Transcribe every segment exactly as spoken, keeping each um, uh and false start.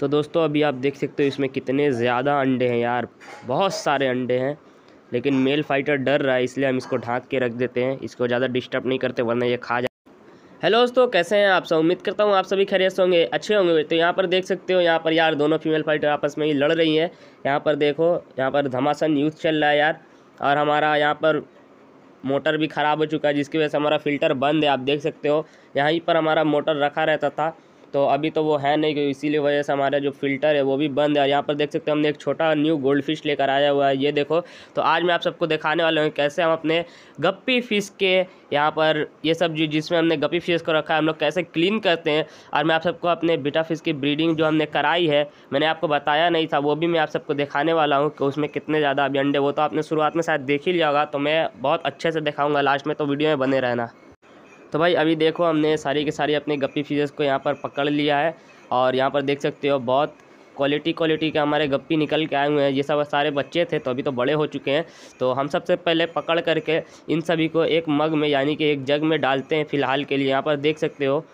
तो दोस्तों अभी आप देख सकते हो इसमें कितने ज़्यादा अंडे हैं यार, बहुत सारे अंडे हैं। लेकिन मेल फाइटर डर रहा है इसलिए हम इसको ढाँक के रख देते हैं, इसको ज़्यादा डिस्टर्ब नहीं करते वरना ये खा जाए। हेलो दोस्तों, कैसे हैं आप सब? उम्मीद करता हूं आप सभी खैरियत से होंगे, अच्छे होंगे। तो यहाँ पर देख सकते हो, यहाँ पर यार दोनों फीमेल फाइटर आपस में ही लड़ रही हैं। यहाँ पर देखो, यहाँ पर घमासान युद्ध चल रहा है यार। और हमारा यहाँ पर मोटर भी ख़राब हो चुका है जिसकी वजह से हमारा फ़िल्टर बंद है, आप देख सकते हो। यहाँ पर हमारा मोटर रखा रहता था तो अभी तो वो है नहीं, इसीलिए वजह से हमारा जो फिल्टर है वो भी बंद है। और यहाँ पर देख सकते हो हमने एक छोटा न्यू गोल्ड फिश लेकर आया हुआ है, ये देखो। तो आज मैं आप सबको दिखाने वाला हूँ कैसे हम अपने गप्पी फ़िश के यहाँ पर ये सब जो जिसमें हमने गप्पी फिश को रखा है हम लोग कैसे क्लीन करते हैं। और मैं आप सबको अपने बीटा फिश की ब्रीडिंग जो हमने कराई है, मैंने आपको बताया नहीं था, वो भी मैं आप सबको दिखाने वाला हूँ कि उसमें कितने ज़्यादा अभी अंडे। वो तो आपने शुरुआत में शायद देख ही लिया होगा, तो मैं बहुत अच्छे से दिखाऊँगा लास्ट में, तो वीडियो में बने रहना। तो भाई अभी देखो हमने सारी के सारी अपने गप्पी फिशेस को यहाँ पर पकड़ लिया है। और यहाँ पर देख सकते हो बहुत क्वालिटी क्वालिटी के हमारे गप्पी निकल के आए हुए हैं। ये सब सारे बच्चे थे तो अभी तो बड़े हो चुके हैं। तो हम सबसे पहले पकड़ करके इन सभी को एक मग में यानी कि एक जग में डालते हैं फ़िलहाल के लिए। यहाँ पर देख सकते हो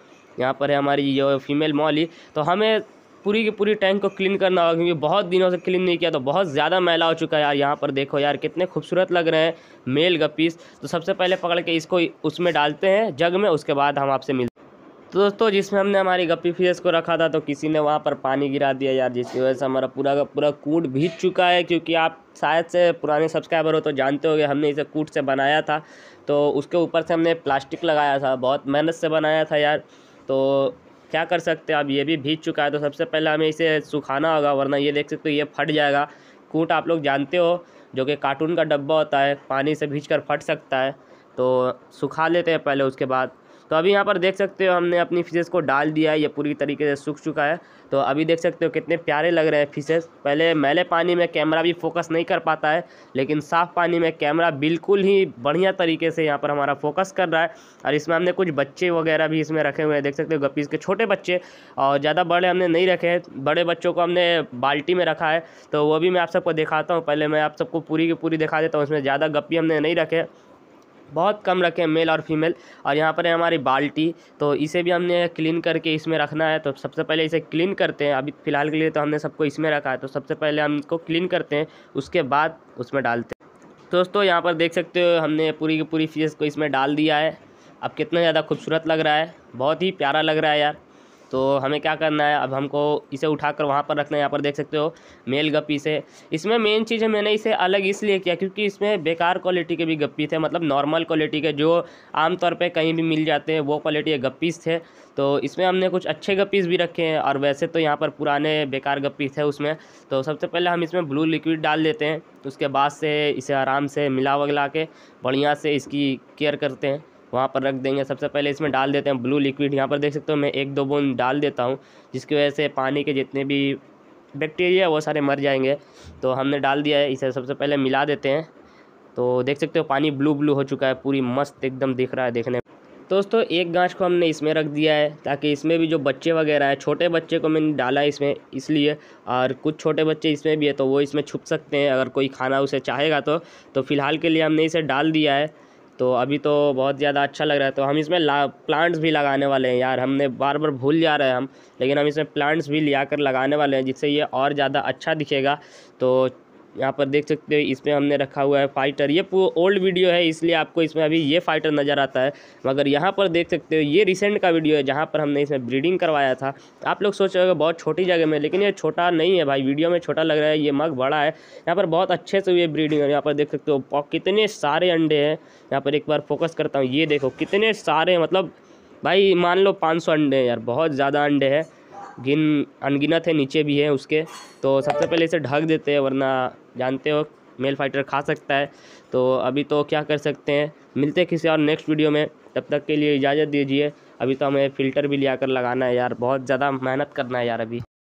यहाँ पर है हमारी जो फीमेल मौली। तो हमें पूरी की पूरी टैंक को क्लीन करना होगा क्योंकि बहुत दिनों से क्लीन नहीं किया तो बहुत ज़्यादा मैला हो चुका है यार। यहाँ पर देखो यार कितने खूबसूरत लग रहे हैं मेल गप्पीस। तो सबसे पहले पकड़ के इसको उसमें डालते हैं जग में, उसके बाद हम आपसे मिलते हैं। तो दोस्तों जिसमें हमने हमारी गप्पी फिशेस को रखा था तो किसी ने वहाँ पर पानी गिरा दिया यार, जिसकी वजह से हमारा पूरा का पूरा कूट भीग चुका है। क्योंकि आप शायद से पुराने सब्सक्राइबर हो तो जानते होंगे हमने इसे कूट से बनाया था, तो उसके ऊपर से हमने प्लास्टिक लगाया था, बहुत मेहनत से बनाया था यार। तो क्या कर सकते हैं, अब ये भी भीग चुका है। तो सबसे पहले हमें इसे सुखाना होगा वरना ये देख सकते हो ये फट जाएगा। कूट आप लोग जानते हो जो कि कार्टून का डब्बा होता है, पानी से भींचकर फट सकता है। तो सुखा लेते हैं पहले, उसके बाद। तो अभी यहाँ पर देख सकते हो हमने अपनी फिशेस को डाल दिया है, ये पूरी तरीके से सूख चुका है। तो अभी देख सकते हो कितने प्यारे लग रहे हैं फिशेस। पहले मैले पानी में कैमरा भी फोकस नहीं कर पाता है, लेकिन साफ़ पानी में कैमरा बिल्कुल ही बढ़िया तरीके से यहाँ पर हमारा फोकस कर रहा है। और इसमें हमने कुछ बच्चे वगैरह भी इसमें रखे हुए हैं, देख सकते हो गप्पीज़ के छोटे बच्चे। और ज़्यादा बड़े हमने नहीं रखे हैं, बड़े बच्चों को हमने बाल्टी में रखा है तो वो भी मैं आप सबको दिखाता हूँ। पहले मैं आप सबको पूरी की पूरी दिखा देता हूँ। इसमें ज़्यादा गप्पी हमने नहीं रखे, बहुत कम रखे हैं मेल और फीमेल। और यहाँ पर है हमारी बाल्टी, तो इसे भी हमने क्लीन करके इसमें रखना है। तो सबसे पहले इसे क्लीन करते हैं, अभी फ़िलहाल के लिए तो हमने सबको इसमें रखा है। तो सबसे पहले हम इसको क्लीन करते हैं, उसके बाद उसमें डालते हैं। तो दोस्तों यहाँ पर देख सकते हो हमने पूरी की पूरी फिशेस को इसमें डाल दिया है। अब कितना ज़्यादा खूबसूरत लग रहा है, बहुत ही प्यारा लग रहा है यार। तो हमें क्या करना है, अब हमको इसे उठाकर वहाँ पर रखना है। यहाँ पर देख सकते हो मेल गप्पी से, इसमें मेन चीज़ है मैंने इसे अलग इसलिए किया क्योंकि इसमें बेकार क्वालिटी के भी गप्पी थे, मतलब नॉर्मल क्वालिटी के जो आमतौर पे कहीं भी मिल जाते हैं वो क्वालिटी के गप्पीज़ थे। तो इसमें हमने कुछ अच्छे गप्पीज़ भी रखे हैं और वैसे तो यहाँ पर पुराने बेकार गप्पी थे उसमें। तो सबसे पहले हम इसमें ब्लू लिक्विड डाल देते हैं, उसके बाद से इसे आराम से मिला वगला के बढ़िया से इसकी केयर करते हैं, वहाँ पर रख देंगे। सबसे पहले इसमें डाल देते हैं ब्लू लिक्विड। यहाँ पर देख सकते हो मैं एक दो बूंद डाल देता हूँ जिसकी वजह से पानी के जितने भी बैक्टीरिया है वो सारे मर जाएंगे। तो हमने डाल दिया है, इसे सबसे पहले मिला देते हैं। तो देख सकते हो पानी ब्लू ब्लू हो चुका है, पूरी मस्त एकदम दिख रहा है देखने में। तो दोस्तों एक गांच को हमने इसमें रख दिया है ताकि इसमें भी जो बच्चे वगैरह हैं, छोटे बच्चे को मैंने डाला है इसमें इसलिए, और कुछ छोटे बच्चे इसमें भी है तो वो इसमें छुप सकते हैं अगर कोई खाना उसे चाहेगा तो। तो फ़िलहाल के लिए हमने इसे डाल दिया है, तो अभी तो बहुत ज़्यादा अच्छा लग रहा है। तो हम इसमें ला प्लांट्स भी लगाने वाले हैं यार, हमने बार बार भूल जा रहे हैं हम, लेकिन हम इसमें प्लांट्स भी लिया कर लगाने वाले हैं जिससे ये और ज़्यादा अच्छा दिखेगा। तो यहाँ पर देख सकते हो इसमें हमने रखा हुआ है फाइटर, ये ओल्ड वीडियो है इसलिए आपको इसमें अभी ये फाइटर नज़र आता है, मगर यहाँ पर देख सकते हो ये रिसेंट का वीडियो है जहाँ पर हमने इसमें ब्रीडिंग करवाया था। आप लोग सोच रहे हो बहुत छोटी जगह में, लेकिन ये छोटा नहीं है भाई, वीडियो में छोटा लग रहा है, ये मग बड़ा है। यहाँ पर बहुत अच्छे से ये ब्रीडिंग है, यहाँ पर देख सकते हो कितने सारे अंडे हैं। यहाँ पर एक बार फोकस करता हूँ, ये देखो कितने सारे, मतलब भाई मान लो पाँच सौ अंडे हैं यार, बहुत ज़्यादा अंडे हैं, गिन अनगिनत है, नीचे भी है उसके। तो सबसे पहले इसे ढक देते हैं वरना जानते हो मेल फाइटर खा सकता है। तो अभी तो क्या कर सकते हैं, मिलते हैं किसी और नेक्स्ट वीडियो में, तब तक के लिए इजाज़त दीजिए। अभी तो हमें फ़िल्टर भी लिया कर लगाना है यार, बहुत ज़्यादा मेहनत करना है यार अभी।